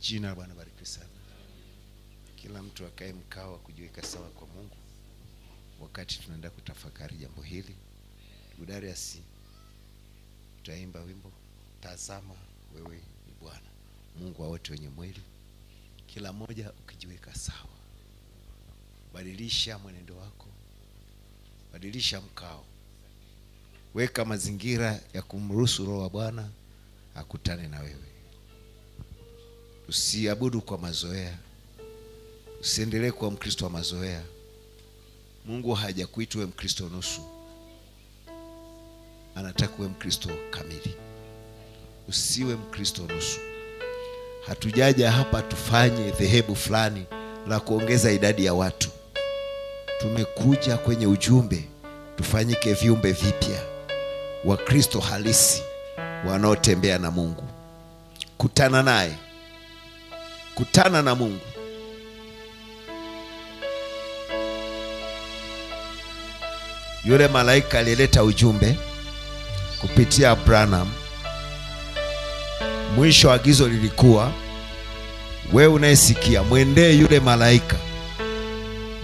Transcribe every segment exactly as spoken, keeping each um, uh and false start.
Jina la Bwana bariki sana. Kila mtu akae mkao kujiweka sawa kwa Mungu wakati tunaenda kutafakari jambo hili. Gudari asi tutaimba wimbo tazama wewe ni Bwana Mungu wa wote wenye mwili. Kila moja ukijiweka sawa, badilisha mwenendo wako, badilisha mkao, weka mazingira ya kumruhusu Roho wa Bwana akutane na wewe. Usiabudu kwa mazoea, usiendelee kuwa Mkristo wa mazoea. Mungu hajakuita wewe Mkristo nusu, anataka wewe Mkristo kamili. Usiwe Mkristo nusu. Hatujaja hapa tufanye dhehebu fulani la kuongeza idadi ya watu. Tumekuja kwenye ujumbe tufanyike viumbe vipya, wa Kristo halisi wanaotembea na Mungu. Kutana naye, kutana na Mungu. Yule malaika alileta ujumbe kupitia Branham. Mwisho agizo lilikuwa, wewe unayesikia mwendee yule malaika.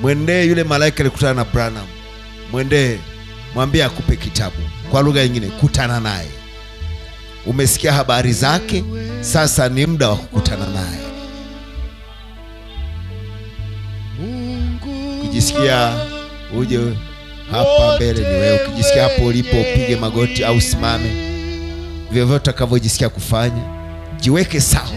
Mwendee yule malaika alikutana na Branham. Mwendee, mwambie akupe kitabu. Kwa lugha nyingine, kutana naye. Umesikia habari zake, sasa ni muda wa kukutana naye. Ukijisikia uje hapa mbele ni wewe. Ukijisikia hapo ulipo upige magoti au simame. Vyovyote utakavyojisikia kufanya, jiweke sawa.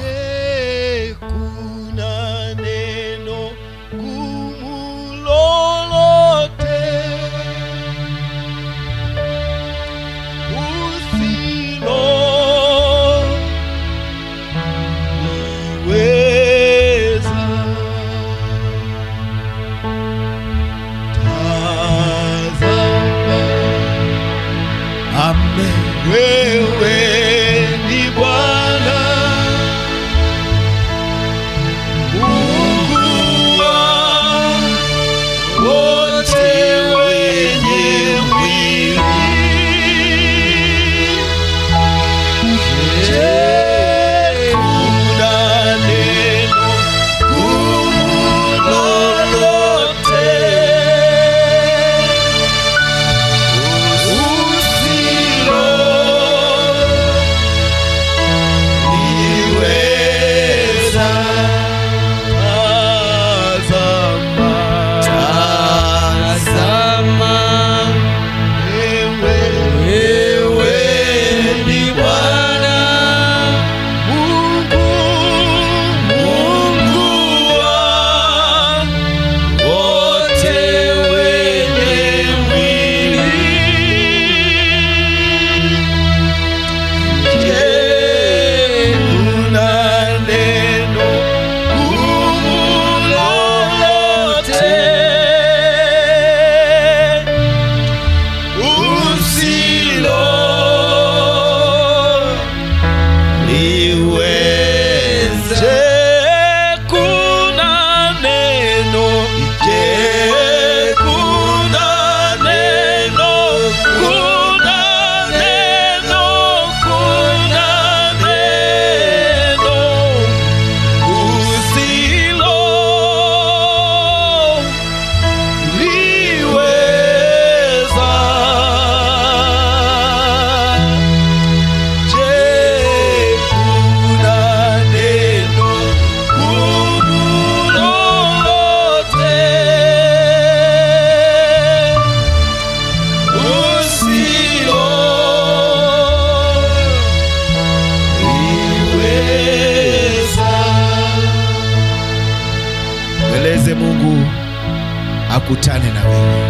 Kutane na wewe,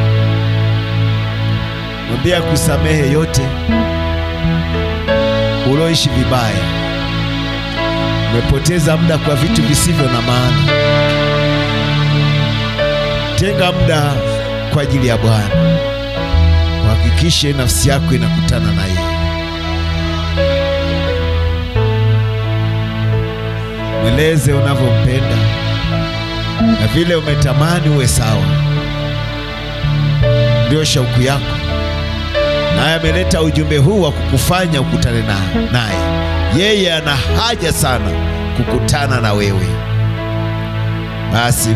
mwambie kusamehe yote uloishi vibaya. Umepoteza muda kwa vitu visivyo na maana. Tenga muda kwa ajili ya Bwana, hakikishe nafsi yako inakutana na yeye. Mweleze unavyompenda na vile umetamani uwe sawa. Ndio shauku yako, naye ameleta ujumbe huu wa kukufanya ukutane naye. Yeye ana haja sana kukutana na wewe. Basi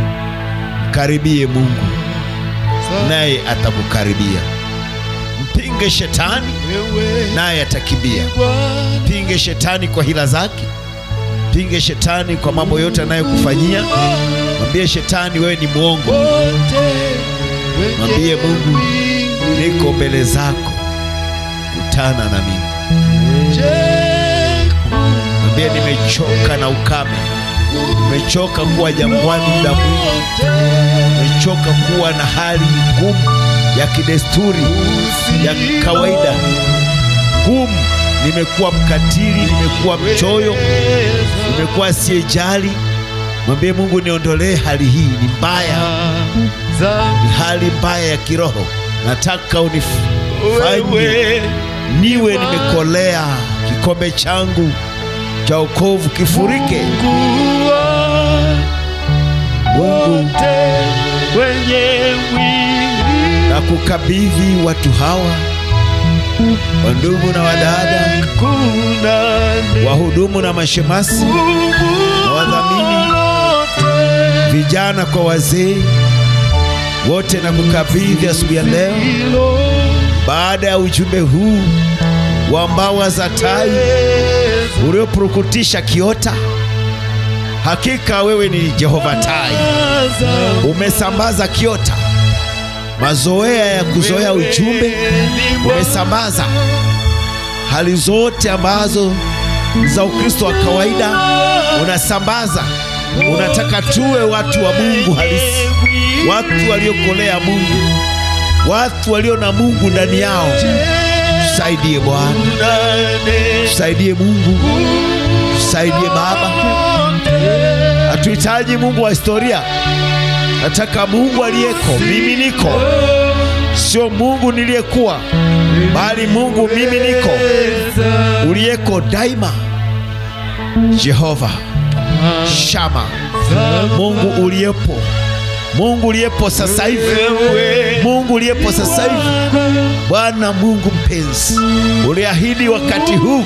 mkaribie Mungu naye atakukaribia. Mpinge shetani naye atakimbia. Mpinge shetani kwa hila zake. Mpinge shetani kwa mambo yote anayokufanyia. Mwambie shetani wewe ni mwongo. Mwambie Mungu niko mbele zako, kutana na mimi. Mwambie nimechoka na ukame. Nimechoka kuwa jangwani muda mwingi. Nimechoka kuwa na hali ngumu ya kidesturi, ya kawaida ngumu. Nimekuwa mkatili, nimekuwa mchoyo, nimekuwa sijali. Mwambie Mungu niondolee hali hii, ni mbaya. Ni hali mbaya ya kiroho. Nataka unifanye niwe nimekolea. Kikombe changu cha wokovu kifurike. Mungu na kukabidhi watu hawa, wandugu na wadada, wahudumu na mashemasi, wadhamini, vijana kwa wazee, wote na kukabidhi asubuhi ya leo. Baada ya ujumbe huu wa mbawa za tai uliopurukutisha kiota, hakika wewe ni Jehova tai. Umesambaza kiota, mazoea ya kuzoea ujumbe. Umesambaza hali zote ambazo za Ukristo wa kawaida. Unasambaza. Unataka tuwe watu wa Mungu halisi, watu waliokolea Mungu, watu walio na Mungu ndani yao. Tusaidie Bwana, tusaidie Mungu, tusaidie Baba. Hatuhitaji Mungu wa historia. Nataka Mungu aliyeko mimi niko. Sio Mungu niliyekuwa, bali Mungu mimi niko, uliyeko daima. Jehova Shama, Mungu uliyepo, Mungu uliyepo sasa hivi, Mungu uliyepo sasa hivi. Bwana Mungu mpenzi, uliahidi wakati huu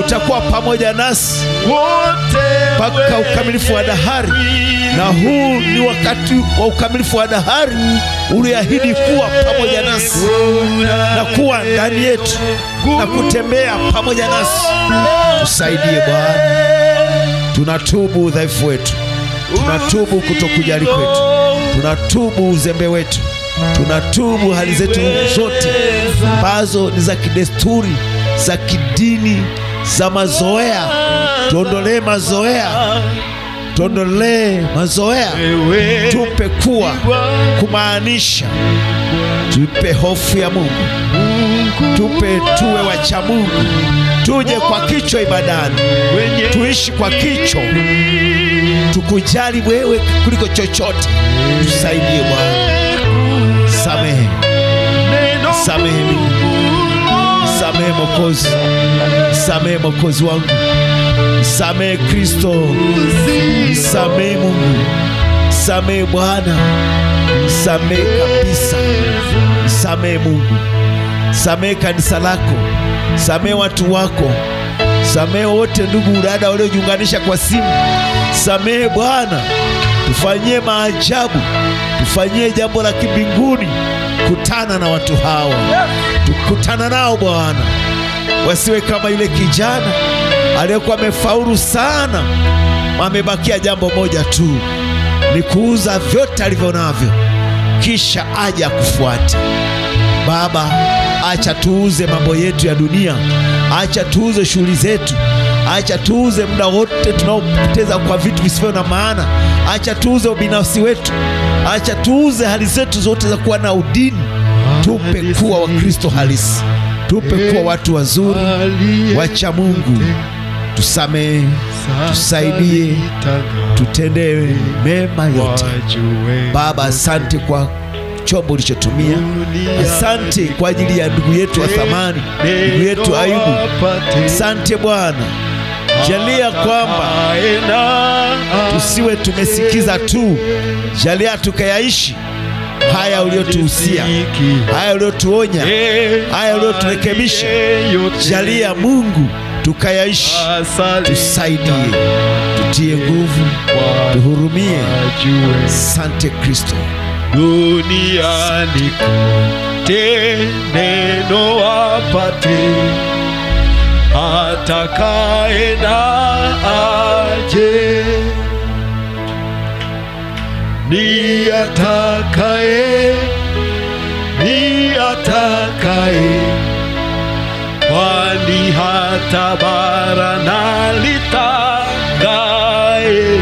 utakuwa pamoja nasi mpaka ukamilifu wa dahari. Na huu ni wakati wa ukamilifu wa dahari. Uliahidi kuwa pamoja nasi na kuwa ndani yetu na kutembea pamoja nasi. Tusaidie Bwana. Tunatubu udhaifu wetu, tunatubu kutokujali kwetu, tunatubu uzembe wetu, tunatubu hali zetu zote ambazo ni za kidesturi, za kidini, za mazoea. Tuondolee mazoea, tuondolee mazoea. Tupe kuwa kumaanisha, tupe hofu ya Mungu, tupe tuwe wacha Mungu. Tuje kwa kicho ibadani, tuishi kwa kicho, tukujali wewe kuliko chochote. Tusaidie Bwana. Samehe, samehe mimi, samehe Mwokozi, samehe Mwokozi wangu, samehe Kristo, samehe Mungu, samehe Bwana, samehe kabisa, samehe Mungu, samehe kanisa lako, samehe watu wako, samehe wote ndugu dada waliojiunganisha kwa simu. Samehe Bwana. Tufanyie maajabu, tufanyie jambo la kibinguni. Kutana na watu hawa, tukutana nao Bwana. Wasiwe kama yule kijana aliyekuwa amefaulu sana, amebakia jambo moja tu, ni kuuza vyote alivyo navyo kisha aje kufuata. Baba, acha tuuze mambo yetu ya dunia, acha tuuze shughuli zetu, acha tuuze muda wote tunaopoteza kwa vitu visivyo na maana, acha tuuze ubinafsi wetu, acha tuuze hali zetu zote za kuwa na udini. Tupe kuwa wa Kristo halisi, tupe kuwa watu wazuri, wacha Mungu. Tusamee, tusaidie, tutendee mema yote. Baba, asante kwa chombo ulichotumia. Asante kwa ajili ya ndugu yetu wa thamani, ndugu yetu Ayubu. Asante Bwana. Jalia kwamba tusiwe tumesikiza tu, jalia tukayaishi haya uliotuhusia, haya uliotuonya, haya ulioturekebisha. Jalia Mungu tukayaishi, tusaidie, tutie nguvu, tuhurumie. Sante Kristo. Duniani kote neno apate, atakaye na aje, ni atakaye, ni atakaye, wali hata barana litakaye,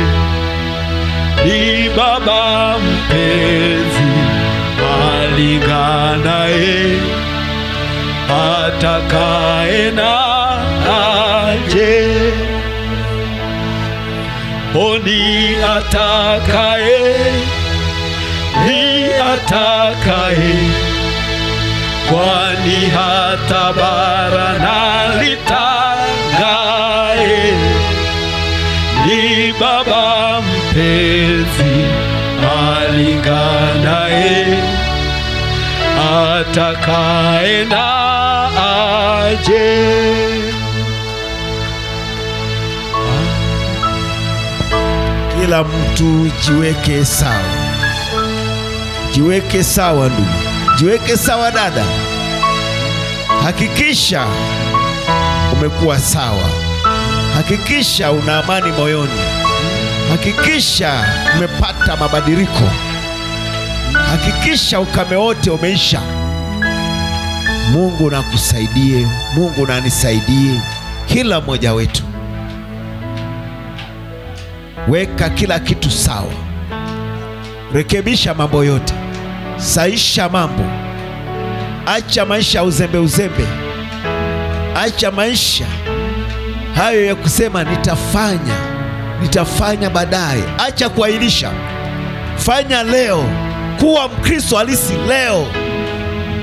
ni baba mpenzi alinganaye, atakaye na aje, oni atakaye, ni atakaye, kwani hata barana litagae, ni baba mpenzi alinganae, atakaye na aje. Kila mtu jiweke sawa, jiweke sawa ndugu, jiweke sawa dada. Hakikisha umekuwa sawa. Hakikisha una amani moyoni. Hakikisha umepata mabadiliko. Hakikisha ukame wote umeisha. Mungu nakusaidie, Mungu na nisaidie kila mmoja wetu. Weka kila kitu sawa. Rekebisha mambo yote. Saisha mambo. Acha maisha uzembe uzembe. Acha maisha hayo ya kusema nitafanya, nitafanya baadaye. Acha kuahirisha. Fanya leo. Kuwa Mkristo halisi leo,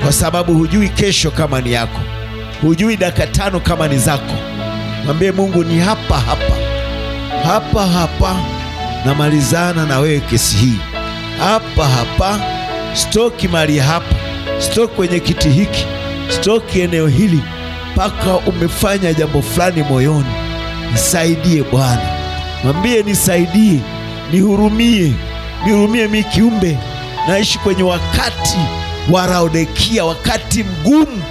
kwa sababu hujui kesho kama ni yako. Hujui dakika tano kama ni zako. Mwambie Mungu ni hapa hapa. Hapa hapa namalizana na wewe kesi hii. Hapa hapa stoki mali hapa, stoki kwenye kiti hiki, stoki eneo hili, paka umefanya jambo fulani moyoni. Nisaidie Bwana. Mwambie nisaidie, nihurumie, nihurumie mimi kiumbe. Naishi kwenye wakati wa Laodikia, wakati mgumu,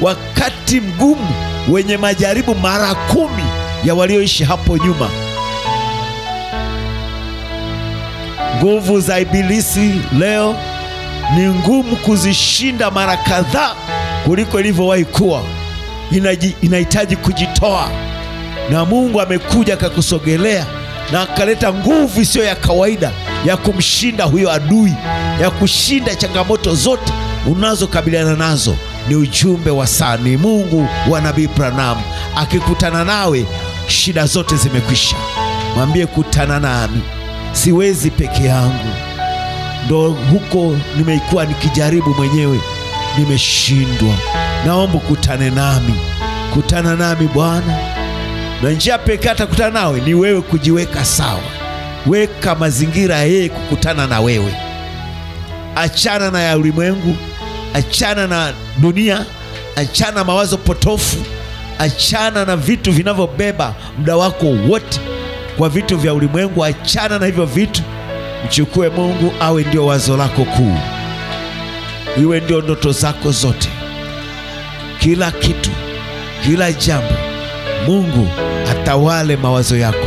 wakati mgumu wenye majaribu mara kumi ya walioishi hapo nyuma. Nguvu za ibilisi leo ni ngumu kuzishinda mara kadhaa kuliko ilivyowahi kuwa. Inahitaji kujitoa, na Mungu amekuja akakusogelea na akaleta nguvu isiyo ya kawaida ya kumshinda huyo adui, ya kushinda changamoto zote unazokabiliana nazo. Ni ujumbe wa saa, ni Mungu wa Nabii Branham. Akikutana nawe shida zote zimekwisha. Mwambie kutana nami, siwezi peke yangu. Ndo huko nimeikuwa nikijaribu mwenyewe, nimeshindwa. Naomba kutane nami. Kutana nami Bwana. Na njia pekee atakutana nawe ni wewe kujiweka sawa. Weka mazingira yeye kukutana na wewe. Achana na ya ulimwengu, achana na dunia, achana mawazo potofu, achana na vitu vinavyobeba muda wako wote. Kwa vitu vya ulimwengu achana na hivyo vitu. Mchukue Mungu awe ndio wazo lako kuu, iwe ndio ndoto zako zote. Kila kitu, kila jambo, Mungu atawale mawazo yako,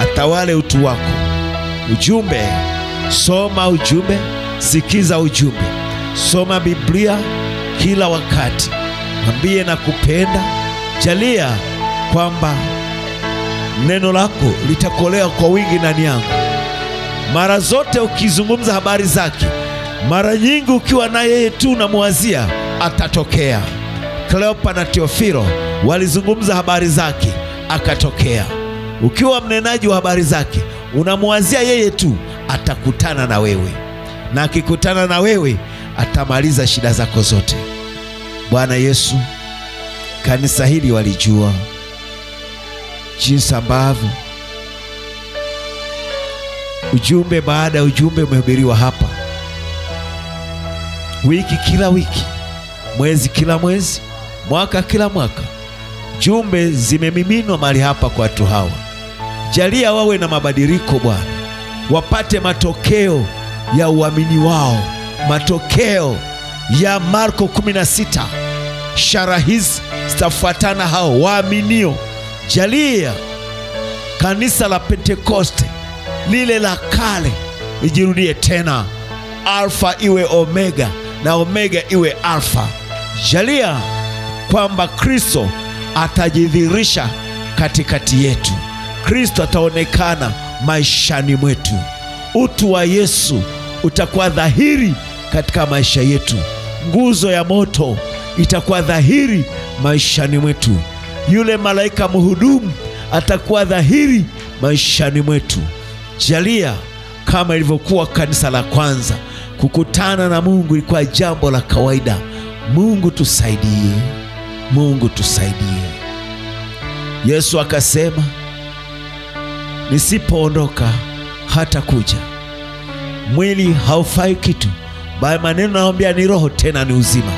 atawale utu wako. Ujumbe, soma ujumbe, sikiza ujumbe, soma Biblia kila wakati. Mwambie na kupenda, jalia kwamba neno lako litakolea kwa wingi ndani yangu. Mara zote ukizungumza habari zake, mara nyingi ukiwa na yeye tu na muazia, atatokea. Kleopa na Teofilo walizungumza habari zake, akatokea. Ukiwa mnenaji wa habari zake, unamuazia yeye tu, atakutana na wewe. Na akikutana na wewe, atamaliza shida zako zote. Bwana Yesu, kanisa hili walijua jinsi ambavyo ujumbe baada ujumbe umehubiriwa hapa, wiki kila wiki, mwezi kila mwezi, mwaka kila mwaka. Jumbe zimemiminwa mahali hapa kwa watu hawa. Jalia wawe na mabadiliko Bwana. Wapate matokeo ya uamini wao. Matokeo ya Marko kumi na sita. Ishara hizi zitafuatana hao waaminio. Jalia kanisa la Pentekoste lile la kale ijirudie tena. Alfa iwe omega na omega iwe alfa. Jalia kwamba Kristo atajidhihirisha katikati yetu. Kristo ataonekana maishani mwetu. Utu wa Yesu utakuwa dhahiri katika maisha yetu. Nguzo ya moto itakuwa dhahiri maishani mwetu. Yule malaika mhudumu atakuwa dhahiri maishani mwetu. Jalia kama ilivyokuwa kanisa la kwanza, kukutana na Mungu ilikuwa jambo la kawaida. Mungu tusaidie. Mungu tusaidie. Yesu akasema, nisipoondoka hata kuja. Mwili haufai kitu, bali maneno naombea ni roho tena ni uzima.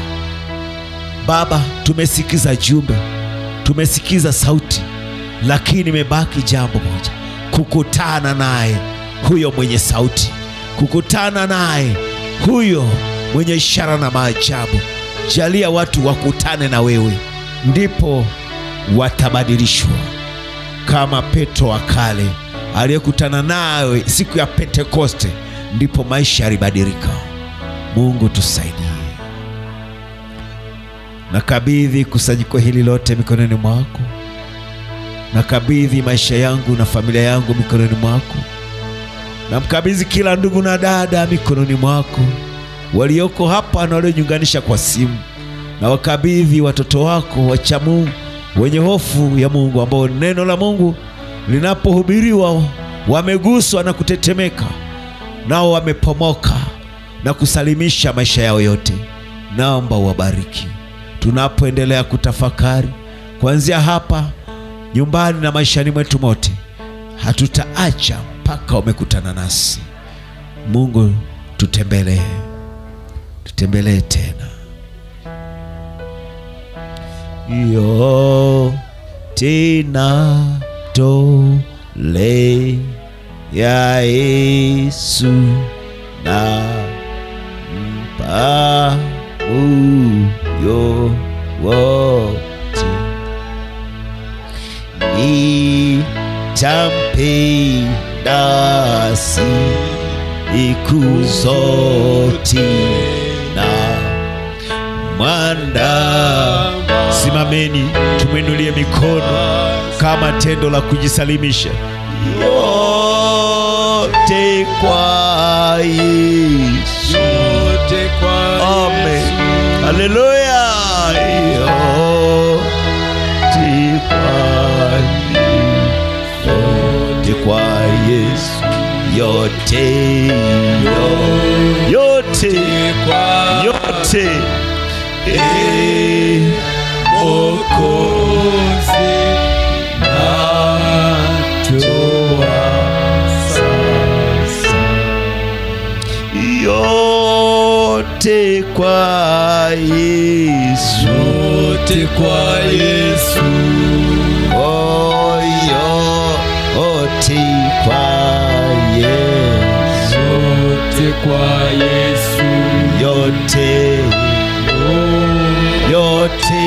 Baba, tumesikiza jumbe, tumesikiza sauti, lakini imebaki jambo moja, kukutana naye huyo mwenye sauti, kukutana naye huyo mwenye ishara na maajabu. Jalia watu wakutane na wewe, ndipo watabadilishwa kama Petro wa kale aliyekutana nawe siku ya Pentekoste, ndipo maisha yalibadilika. Mungu tusaidie. Nakabidhi kusanyiko hili lote mikononi mwako. Nakabidhi maisha yangu na familia yangu mikononi mwako. Namkabidhi kila ndugu na dada mikononi mwako, walioko hapa na walionyunganisha kwa simu. Na wakabidhi watoto wako wacha Mungu, wenye hofu ya Mungu, ambao neno la Mungu linapohubiriwa wameguswa na kutetemeka, nao wamepomoka na kusalimisha maisha yao yote. Naomba wabariki tunapoendelea kutafakari kuanzia hapa nyumbani na maishani mwetu mote. Hatutaacha mpaka umekutana nasi. Mungu tutembelee. Tutembelee tena. Yo tena tole ya Yesu na mpa uyo wote ni tampenda siku zote na manda. Simameni tumwinulie mikono kama tendo la kujisalimisha. Yote kwa Yesu, yote kwa Amen. Haleluya. Yote kwa Yesu, yote kwa Yesu, yote yote kwa yote. Okozi natoa sasa, yote kwa Yesu, yote kwa Yesu, oh yote kwa Yesu, yote kwa Yesu, yote yote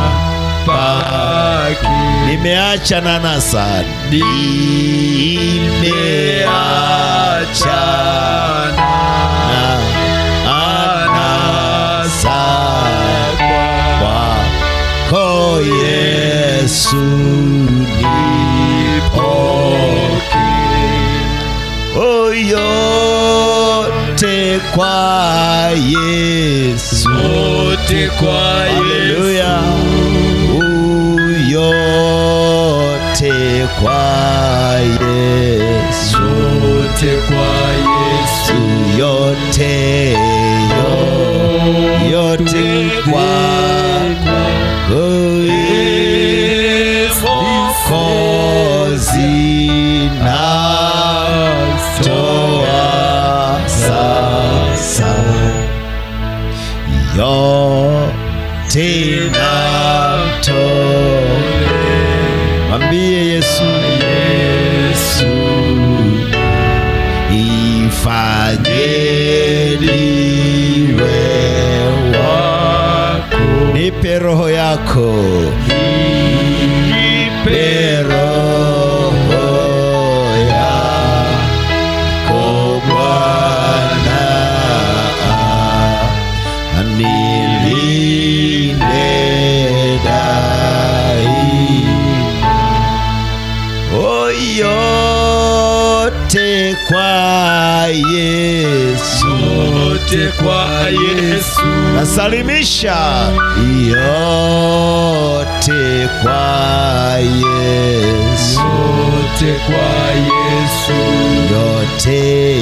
nimeacha na nasa, nimeacha na anasa kwako Yesu nipoke. Oh yote kwa Yesu, yote kwa Yesu, yote kwa Yesu, yote kwa Yesu, yote yote, yote kwa Yesu, kozi na toa sasa, yote na toa. Mwambie Yesu, Yesu, ifadhiliwe wako, nipe roho yako, nipe roho yako Bwana, anilinde dai. Yote kwa Yesu, yote kwa Yesu, nasalimisha. Yote kwa Yesu, yote kwa Yesu, yote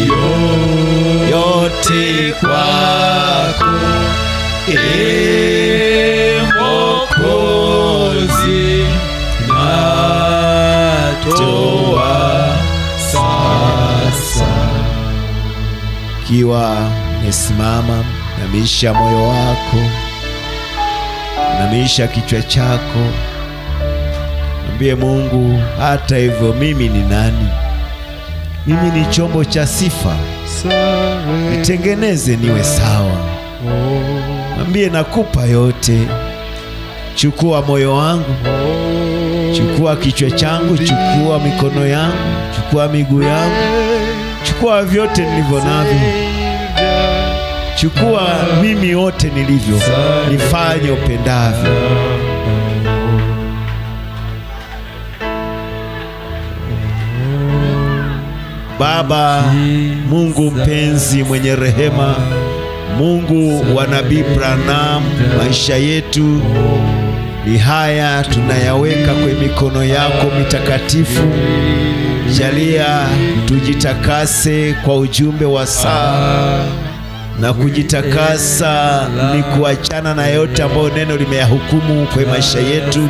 yote, yote kwako e Mwokozi na toa sasa. Kiwa nisimama, namisha moyo wako, namisha kichwa chako, ambie Mungu, hata hivyo mimi ni nani? Mimi ni chombo cha sifa, nitengeneze niwe sawa. Ambie nakupa yote, chukua moyo wangu, chukua kichwa changu, chukua mikono yangu, chukua miguu yangu, chukua vyote nilivyo navyo, chukua mimi wote nilivyo, nifanye upendavyo. Baba Mungu mpenzi, mwenye rehema, Mungu wa Nabii Branham, maisha yetu ni haya, tunayaweka kwa mikono yako mitakatifu. Jalia tujitakase kwa ujumbe wa saa, na kujitakasa ni kuachana na yote ambayo neno limeyahukumu kwa maisha yetu,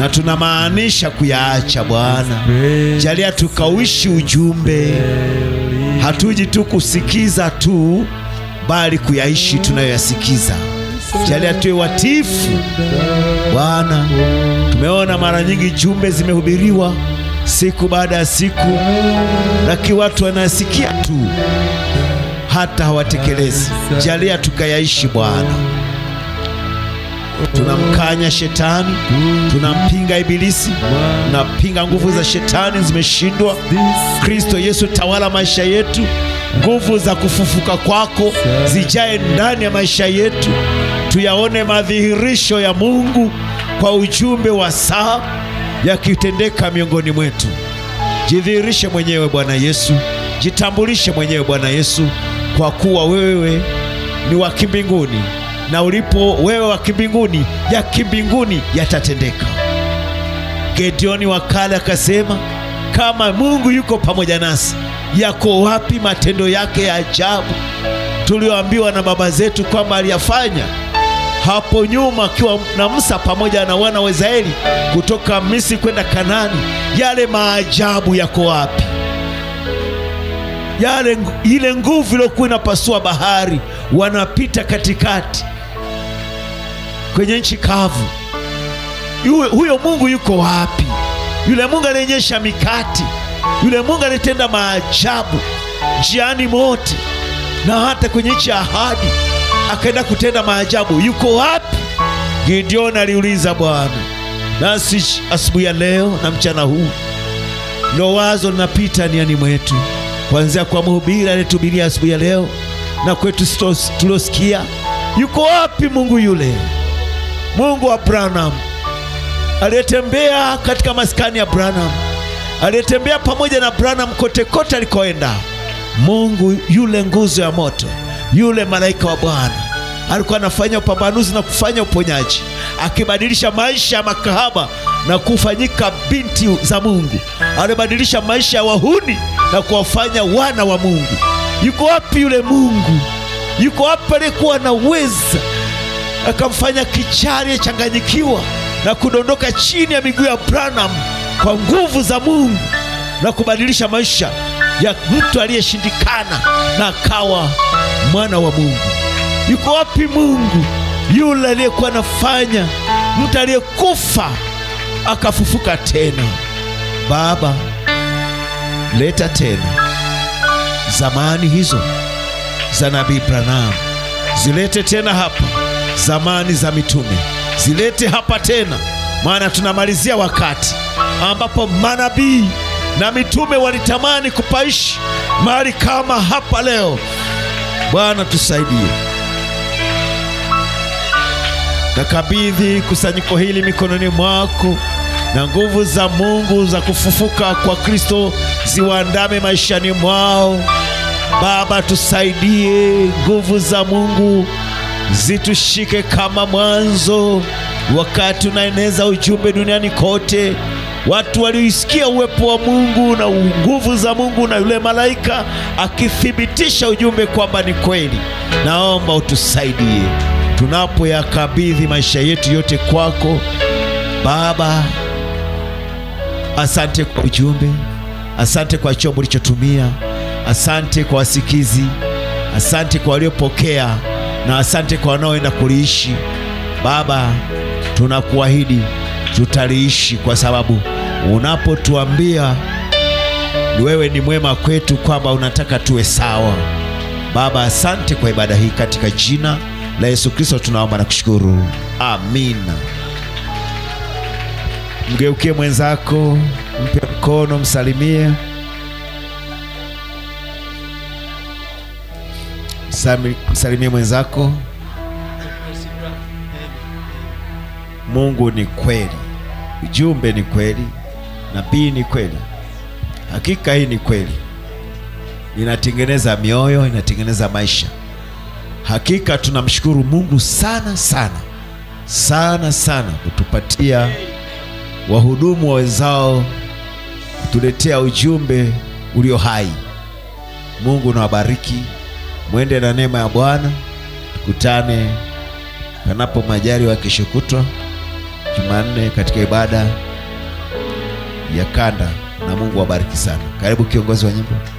na tunamaanisha kuyaacha Bwana. Jalia tukauishi ujumbe, hatuji tu kusikiza tu, bali kuyaishi tunayoyasikiza. Jalia tuwe watifu Bwana. Tumeona mara nyingi jumbe zimehubiriwa siku baada ya siku, lakini watu wanasikia tu, hata hawatekelezi. Jalia tukayaishi Bwana. Tunamkanya shetani, tunampinga ibilisi, tunapinga nguvu za shetani, zimeshindwa. Kristo Yesu, tawala maisha yetu. Nguvu za kufufuka kwako zijae ndani ya maisha yetu, tuyaone madhihirisho ya Mungu kwa ujumbe wa saa yakitendeka miongoni mwetu. Jidhihirishe mwenyewe Bwana Yesu, jitambulishe mwenyewe Bwana Yesu, kwa kuwa wewe ni wa kimbinguni, na ulipo wewe wa kimbinguni, ya kimbinguni yatatendeka. Gideoni wa kale akasema, kama Mungu yuko pamoja nasi, yako wapi matendo yake ya ajabu tulioambiwa na baba zetu kwamba aliyafanya hapo nyuma, akiwa na Musa pamoja na wana wa Israeli kutoka Misri kwenda Kanaani? Yale maajabu yako wapi? Yale ile nguvu iliyokuwa inapasua bahari, wanapita katikati kwenye nchi kavu, huyo Mungu yuko wapi? Yule Mungu aliyenyesha mikate, yule Mungu alitenda maajabu njiani mote, na hata kwenye nchi ya ahadi akaenda kutenda maajabu, yuko wapi? Gideon aliuliza Bwana. Nasi asubuhi ya leo na mchana huu ndio wazo linapita ndani mwetu, kuanzia kwa mhubiri aliyetubiria asubuhi ya leo na kwetu tuliosikia. Yuko wapi Mungu yule, Mungu wa Branham, aliyetembea katika maskani ya Branham, aliyetembea pamoja na Branham kote kote alikoenda? Mungu yule, nguzo ya moto, yule malaika wa Bwana, alikuwa anafanya upambanuzi na kufanya uponyaji, akibadilisha maisha ya makahaba na kufanyika binti za Mungu. Alibadilisha maisha ya wahuni na kuwafanya wana wa Mungu. Yuko wapi yule Mungu? Yuko wapi alikuwa anaweza akamfanya kichari achanganyikiwa na kudondoka chini ya miguu ya Branham kwa nguvu za Mungu na kubadilisha maisha ya mtu aliyeshindikana na akawa mwana wa Mungu? Yuko wapi Mungu yule aliyekuwa anafanya mtu aliyekufa akafufuka tena? Baba, leta tena zamani hizo za nabii Branham, zilete tena hapa zamani za mitume, zilete hapa tena, maana tunamalizia wakati ambapo manabii na mitume walitamani kupaishi mahali kama hapa leo. Bwana tusaidie. Nakabidhi kusanyiko hili mikononi mwako, na nguvu za Mungu za kufufuka kwa Kristo ziwaandame maishani mwao. Baba tusaidie, nguvu za Mungu zitushike kama mwanzo, wakati unaeneza ujumbe duniani kote. Watu walioisikia uwepo wa Mungu na nguvu za Mungu na yule malaika akithibitisha ujumbe kwamba ni kweli. Naomba utusaidie tunapoyakabidhi maisha yetu yote kwako. Baba, asante kwa ujumbe, asante kwa chombo ulichotumia, asante kwa wasikizi, asante kwa waliopokea, na asante kwa wanaoenda kuliishi. Baba, tunakuahidi tutaliishi, kwa sababu unapotuambia wewe ni mwema kwetu, kwamba unataka tuwe sawa. Baba, asante kwa ibada hii, katika jina la Yesu Kristo tunaomba na kushukuru, amina. Mgeukie mwenzako, mpe mkono, msalimie. Msalimie mwenzako. Mungu ni kweli, ujumbe ni kweli, nabii ni kweli. Hakika hii ni kweli, inatengeneza mioyo, inatengeneza maisha. Hakika tunamshukuru Mungu sana sana sana sana kutupatia wahudumu wenzao kutuletea ujumbe ulio hai. Mungu nawabariki, mwende na neema ya Bwana. Tukutane panapo majaliwa kesho kutwa Jumanne katika ibada ya kanda, na Mungu awabariki sana. Karibu kiongozi wa nyimbo.